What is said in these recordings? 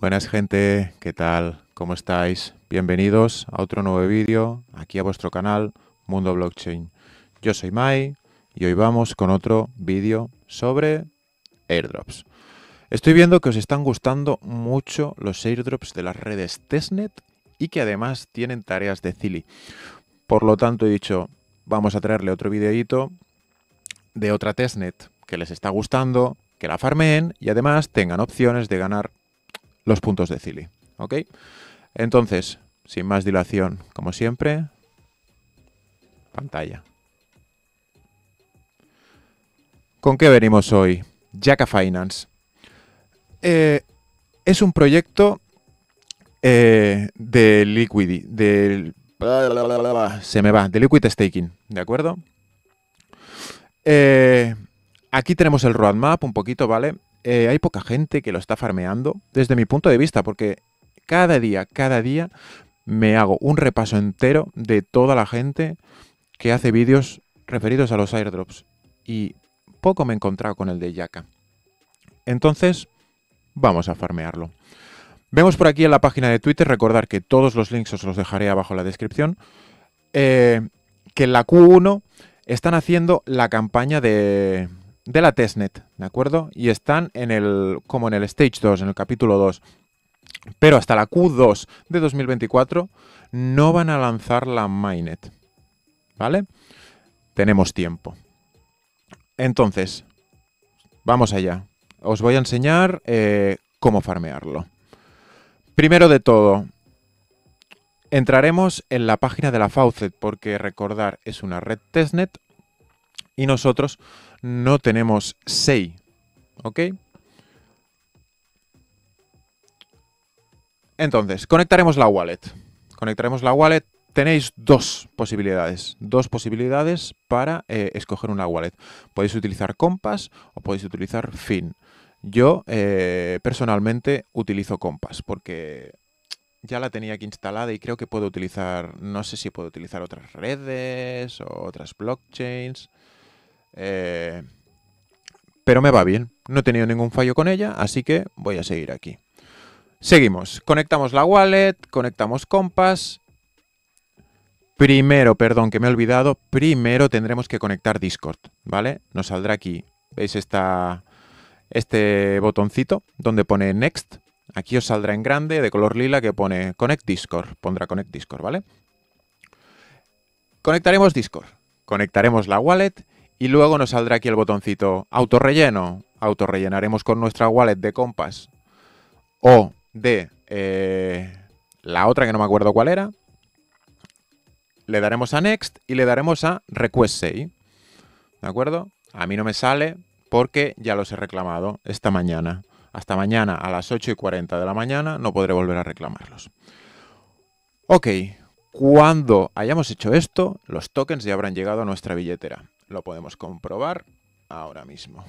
Buenas gente, ¿qué tal? ¿Cómo estáis? Bienvenidos a otro nuevo vídeo aquí a vuestro canal Mundo Blockchain. Yo soy Mai y hoy vamos con otro vídeo sobre airdrops. Estoy viendo que os están gustando mucho los airdrops de las redes testnet y que además tienen tareas de Zealy. Por lo tanto he dicho, vamos a traerle otro videíto de otra testnet que les está gustando, que la farmeen y además tengan opciones de ganar los puntos de Zealy, ¿ok? Entonces, sin más dilación, como siempre, pantalla. ¿Con qué venimos hoy? Yaka Finance. Es un proyecto de Liquid Staking, ¿de acuerdo? Aquí tenemos el roadmap un poquito, ¿vale? Hay poca gente que lo está farmeando, desde mi punto de vista, porque cada día me hago un repaso entero de toda la gente que hace vídeos referidos a los airdrops. Y poco me he encontrado con el de Yaka. Entonces, vamos a farmearlo. Vemos por aquí en la página de Twitter, recordar que todos los links os los dejaré abajo en la descripción, que en la Q1 están haciendo la campaña de la testnet, ¿de acuerdo? Y están como en el Stage 2, en el capítulo 2. Pero hasta la Q2 de 2024 no van a lanzar la Mainnet, ¿vale? Tenemos tiempo. Entonces, vamos allá. Os voy a enseñar cómo farmearlo. Primero de todo, entraremos en la página de la Faucet, porque recordar, es una red testnet y nosotros no tenemos SEI, ¿ok? Entonces, conectaremos la wallet. Tenéis dos posibilidades para escoger una wallet. Podéis utilizar Compass o podéis utilizar Fin. Yo personalmente utilizo Compass porque ya la tenía aquí instalada y creo que puedo utilizar, no sé si puedo utilizar otras redes o otras blockchains, pero me va bien. No he tenido ningún fallo con ella, así que voy a seguir aquí. Seguimos. Conectamos la wallet, conectamos Compass. Primero tendremos que conectar Discord, ¿vale? Nos saldrá aquí, ¿veis este botoncito donde pone Next? Aquí os saldrá en grande, de color lila, que pone Connect Discord. Pondrá Connect Discord, ¿vale? Conectaremos Discord, conectaremos la wallet y luego nos saldrá aquí el botoncito Autorrelleno. Autorrellenaremos con nuestra wallet de Compass o de la otra que no me acuerdo cuál era. Le daremos a Next y le daremos a Request SEI, ¿de acuerdo? A mí no me sale porque ya los he reclamado esta mañana. Hasta mañana a las 8:40 de la mañana no podré volver a reclamarlos. Ok, cuando hayamos hecho esto, los tokens ya habrán llegado a nuestra billetera. Lo podemos comprobar ahora mismo.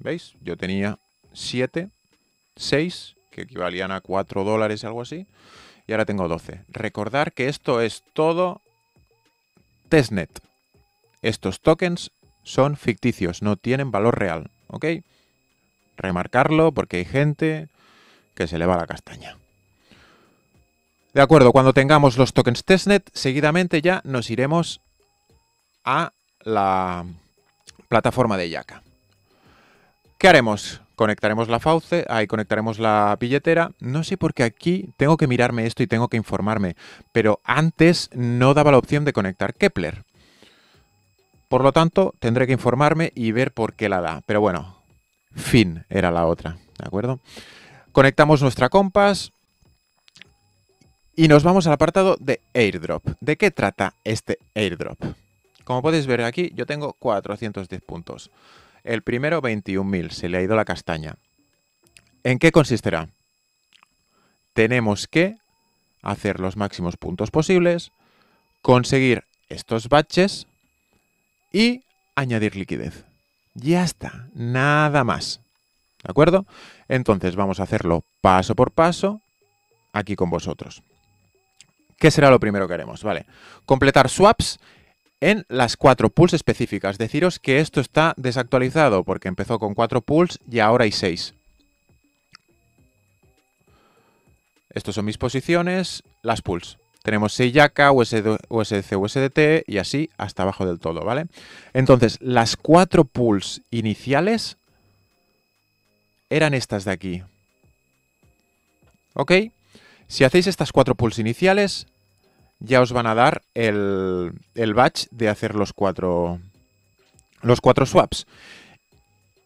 ¿Veis? Yo tenía 6, que equivalían a $4, algo así. Y ahora tengo 12. Recordar que esto es todo testnet. Estos tokens son ficticios, no tienen valor real, ¿ok? Remarcarlo porque hay gente que se le va la castaña. De acuerdo, cuando tengamos los tokens testnet, seguidamente ya nos iremos a la plataforma de Yaka. ¿Qué haremos? Conectaremos la fauce, ahí conectaremos la billetera. No sé por qué aquí tengo que mirarme esto y tengo que informarme, pero antes no daba la opción de conectar Keplr. Por lo tanto, tendré que informarme y ver por qué la da. Pero bueno, Fin era la otra, ¿de acuerdo? Conectamos nuestra Compass y nos vamos al apartado de airdrop. ¿De qué trata este airdrop? Como podéis ver aquí, yo tengo 410 puntos. El primero, 21.000. Se le ha ido la castaña. ¿En qué consistirá? Tenemos que hacer los máximos puntos posibles, conseguir estos batches y añadir liquidez. Ya está. Nada más. ¿De acuerdo? Entonces vamos a hacerlo paso por paso aquí con vosotros. ¿Qué será lo primero que haremos? Vale. Completar swaps en las 4 pools específicas. Deciros que esto está desactualizado porque empezó con 4 pools y ahora hay 6. Estos son mis posiciones, las pools. Tenemos 6 Yaka, USDC, USDT y así hasta abajo del todo, ¿vale? Entonces, las 4 pools iniciales eran estas de aquí. ¿Ok? Si hacéis estas 4 pools iniciales, ya os van a dar el batch de hacer los cuatro swaps.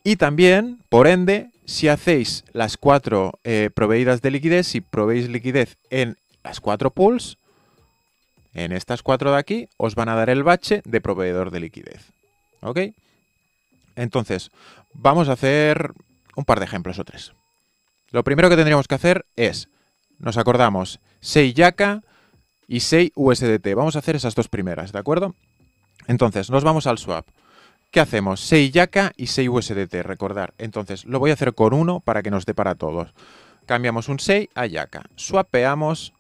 Y también, por ende, si hacéis las 4 proveídas de liquidez, si proveéis liquidez en las 4 pools, en estas 4 de aquí, os van a dar el batch de proveedor de liquidez. ¿Ok? Entonces, vamos a hacer un par de ejemplos o 3. Lo primero que tendríamos que hacer es, nos acordamos, 6 Yaka y 6 USDT. Vamos a hacer esas dos primeras, ¿de acuerdo? Entonces, nos vamos al swap. ¿Qué hacemos? 6 Yaka y 6 USDT, recordar. Entonces, lo voy a hacer con 1 para que nos dé para todos. Cambiamos un 6 a Yaka. Swapeamos.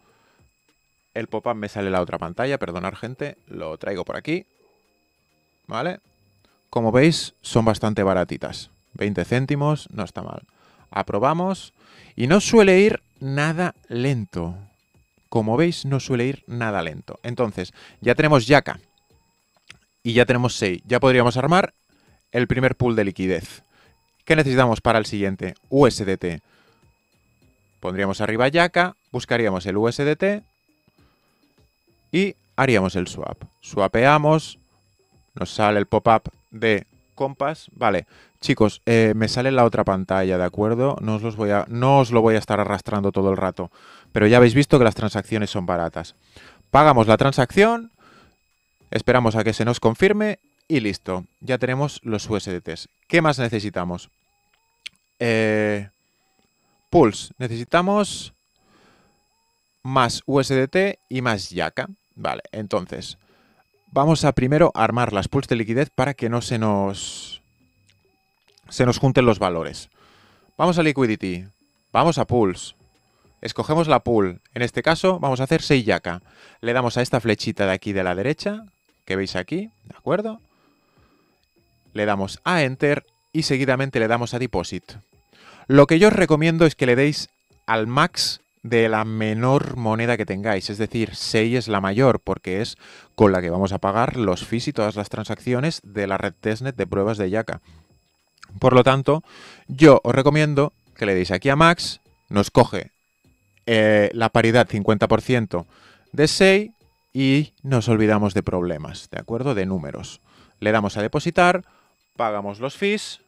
El pop-up me sale en la otra pantalla. Perdonad, gente. Lo traigo por aquí. ¿Vale? Como veis, son bastante baratitas. 20 céntimos. No está mal. Aprobamos. Y no suele ir nada lento. Como veis, no suele ir nada lento. Entonces, ya tenemos Yaka. Y ya tenemos 6. Ya podríamos armar el primer pool de liquidez. ¿Qué necesitamos para el siguiente? USDT. Pondríamos arriba Yaka. Buscaríamos el USDT. Y haríamos el swap. Swapeamos. Nos sale el pop-up de Compass. Vale. Chicos, me sale en la otra pantalla, ¿de acuerdo? No os lo voy a estar arrastrando todo el rato. Pero ya habéis visto que las transacciones son baratas. Pagamos la transacción. Esperamos a que se nos confirme y listo. Ya tenemos los USDTs. ¿Qué más necesitamos? Pools. Necesitamos más USDT y más Yaka. Vale, entonces vamos a primero armar las pools de liquidez para que no se nos junten los valores. Vamos a Liquidity. Vamos a Pools. Escogemos la pool. En este caso vamos a hacer 6 Yaka. Le damos a esta flechita de aquí de la derecha, que veis aquí, ¿de acuerdo? Le damos a Enter y seguidamente le damos a Deposit. Lo que yo os recomiendo es que le deis al max de la menor moneda que tengáis, es decir, 6 es la mayor, porque es con la que vamos a pagar los fees y todas las transacciones de la red testnet de pruebas de Yaka. Por lo tanto, yo os recomiendo que le deis aquí a max, nos coge la paridad 50% de 6 y nos olvidamos de problemas, ¿de acuerdo? De números. Le damos a depositar, pagamos los fees.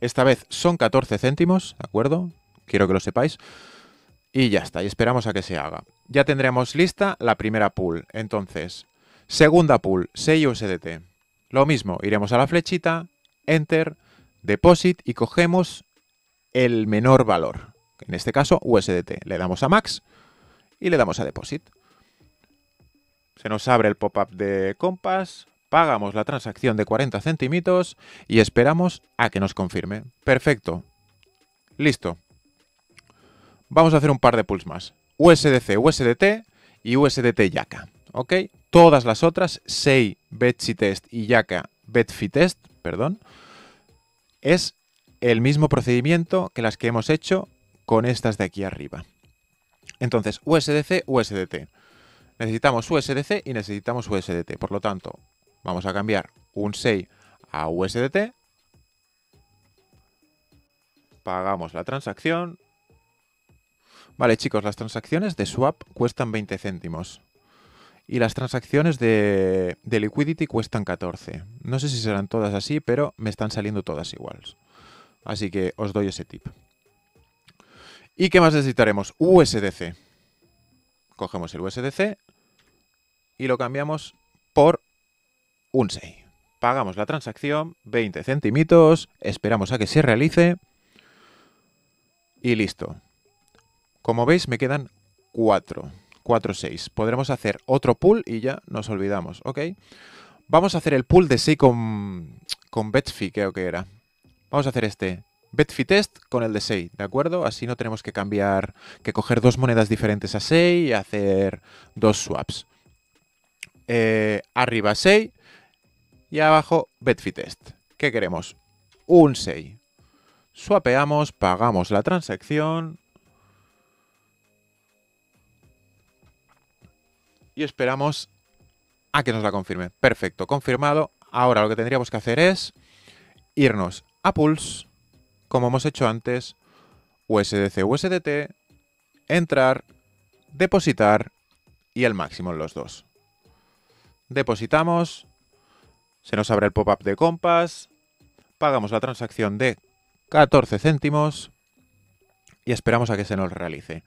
Esta vez son 14 céntimos, ¿de acuerdo? Quiero que lo sepáis. Y ya está, y esperamos a que se haga. Ya tendremos lista la primera pool. Entonces, segunda pool, 6 USDT. Lo mismo, iremos a la flechita, Enter, Deposit y cogemos el menor valor. En este caso, USDT. Le damos a Max y le damos a Deposit. Se nos abre el pop-up de Compass. Pagamos la transacción de 40 centimitos y esperamos a que nos confirme. Perfecto. Listo. Vamos a hacer un par de pools más. USDC, USDT y USDT Yaka. ¿Ok? Todas las otras, SEI, BetFi Test y Yaka, BetFi Test, perdón, es el mismo procedimiento que las que hemos hecho con estas de aquí arriba. Entonces, USDC, USDT. Necesitamos USDC y necesitamos USDT. Por lo tanto, vamos a cambiar un 6 a USDT. Pagamos la transacción. Vale, chicos, las transacciones de swap cuestan 20 céntimos. Y las transacciones de liquidity cuestan 14. No sé si serán todas así, pero me están saliendo todas iguales. Así que os doy ese tip. ¿Y qué más necesitaremos? USDC. Cogemos el USDC y lo cambiamos por un 6. Pagamos la transacción, 20 centimitos, esperamos a que se realice y listo. Como veis me quedan 4, 6. Podremos hacer otro pool y ya nos olvidamos, ¿ok? Vamos a hacer el pool de 6 con BetFi, creo que era. Vamos a hacer este. BetFi Test con el de 6, ¿de acuerdo? Así no tenemos que cambiar, que coger 2 monedas diferentes a 6 y hacer 2 swaps. Arriba 6 y abajo BetFi Test. ¿Qué queremos? Un 6. Swapeamos, pagamos la transacción y esperamos a que nos la confirme. Perfecto, confirmado. Ahora lo que tendríamos que hacer es irnos a Pulse, como hemos hecho antes, USDC, USDT, entrar, depositar y el máximo en los dos. Depositamos, se nos abre el pop-up de Compass, pagamos la transacción de 14 céntimos y esperamos a que se nos realice.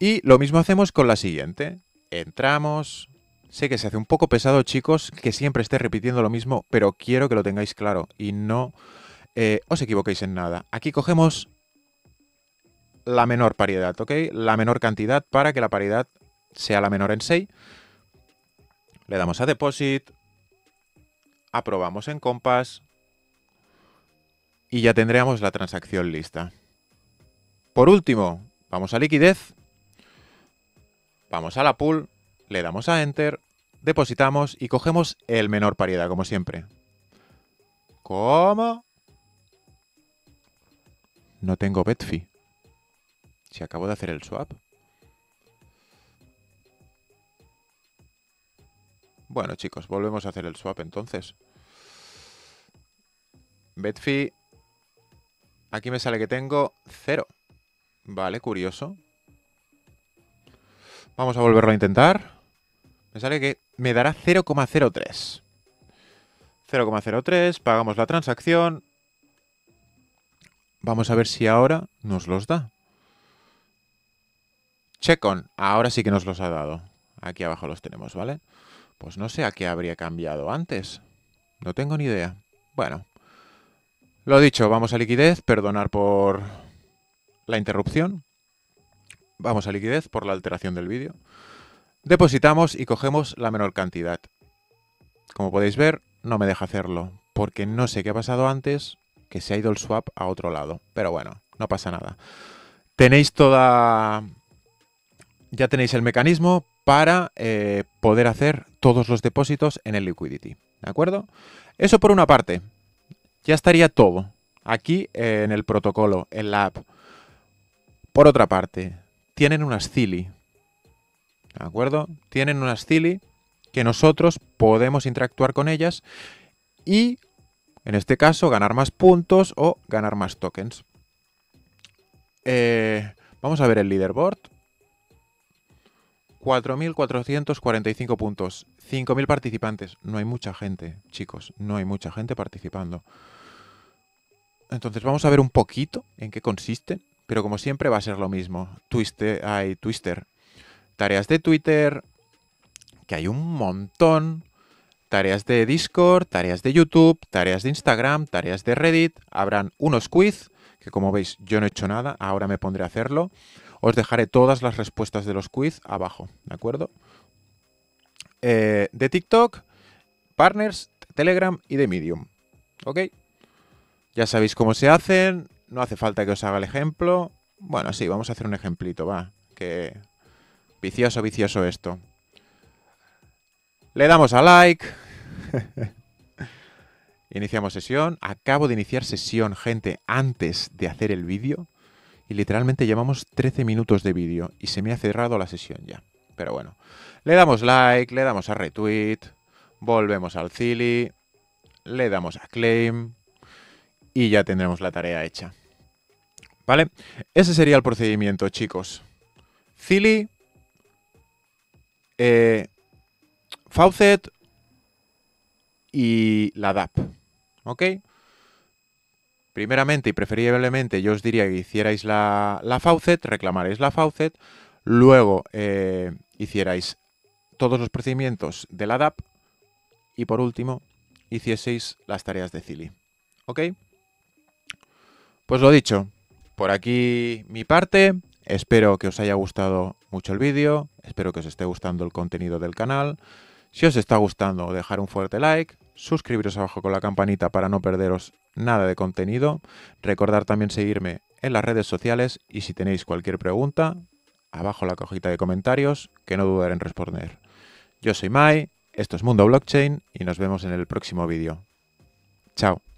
Y lo mismo hacemos con la siguiente. Entramos. Sé que se hace un poco pesado, chicos, que siempre esté repitiendo lo mismo, pero quiero que lo tengáis claro y no os equivoquéis en nada. Aquí cogemos la menor paridad, ¿ok? La menor cantidad para que la paridad sea la menor en 6. Le damos a Deposit. Aprobamos en Compass. Y ya tendríamos la transacción lista. Por último, vamos a Liquidez. Vamos a la pool, le damos a Enter, depositamos y cogemos el menor paridad, como siempre. ¿Cómo? No tengo BetFi. Si acabo de hacer el swap. Bueno, chicos, volvemos a hacer el swap entonces. BetFi. Aquí me sale que tengo 0. Vale, curioso. Vamos a volverlo a intentar. Me sale que me dará 0,03. 0,03, pagamos la transacción. Vamos a ver si ahora nos los da. Check on. Ahora sí que nos los ha dado. Aquí abajo los tenemos, ¿vale? Pues no sé a qué habría cambiado antes. No tengo ni idea. Bueno. Lo dicho, vamos a liquidez. Perdonar por la interrupción. Vamos a liquidez por la alteración del vídeo. Depositamos y cogemos la menor cantidad. Como podéis ver, no me deja hacerlo, porque no sé qué ha pasado antes, que se ha ido el swap a otro lado. Pero bueno, no pasa nada. Tenéis toda... Ya tenéis el mecanismo para poder hacer todos los depósitos en el liquidity. ¿De acuerdo? Eso por una parte. Ya estaría todo. Aquí en el protocolo, en la app. Por otra parte... Tienen unas Zealy, ¿de acuerdo? Tienen unas Zealy que nosotros podemos interactuar con ellas y, en este caso, ganar más puntos o ganar más tokens. Vamos a ver el leaderboard. 4.445 puntos, 5.000 participantes. No hay mucha gente, chicos, no hay mucha gente participando. Entonces vamos a ver un poquito en qué consiste. Pero como siempre va a ser lo mismo. Twister. Tareas de Twitter, que hay un montón. Tareas de Discord, tareas de YouTube, tareas de Instagram, tareas de Reddit. Habrán unos quiz, que como veis yo no he hecho nada, ahora me pondré a hacerlo. Os dejaré todas las respuestas de los quiz abajo, ¿de acuerdo? De TikTok, Partners, Telegram y de Medium. ¿Ok? Ya sabéis cómo se hacen. No hace falta que os haga el ejemplo. Bueno, sí, vamos a hacer un ejemplito, va. Que vicioso, vicioso esto. Le damos a like. Iniciamos sesión. Acabo de iniciar sesión, gente, antes de hacer el vídeo. Y literalmente llevamos 13 minutos de vídeo. Y se me ha cerrado la sesión ya. Pero bueno. Le damos like, le damos a retweet. Volvemos al Zealy. Le damos a claim. Y ya tendremos la tarea hecha. ¿Vale? Ese sería el procedimiento, chicos. Zealy, Faucet y la DAP. ¿Ok? Primeramente y preferiblemente yo os diría que hicierais la Faucet, reclamaréis la Faucet, luego hicierais todos los procedimientos de la DAP y por último hicieseis las tareas de Zealy. ¿Ok? Pues lo dicho, por aquí mi parte, espero que os haya gustado mucho el vídeo, espero que os esté gustando el contenido del canal, si os está gustando dejar un fuerte like, suscribiros abajo con la campanita para no perderos nada de contenido, recordar también seguirme en las redes sociales y si tenéis cualquier pregunta, abajo en la cajita de comentarios que no dudaré en responder. Yo soy Mai, esto es Mundo Blockchain y nos vemos en el próximo vídeo. Chao.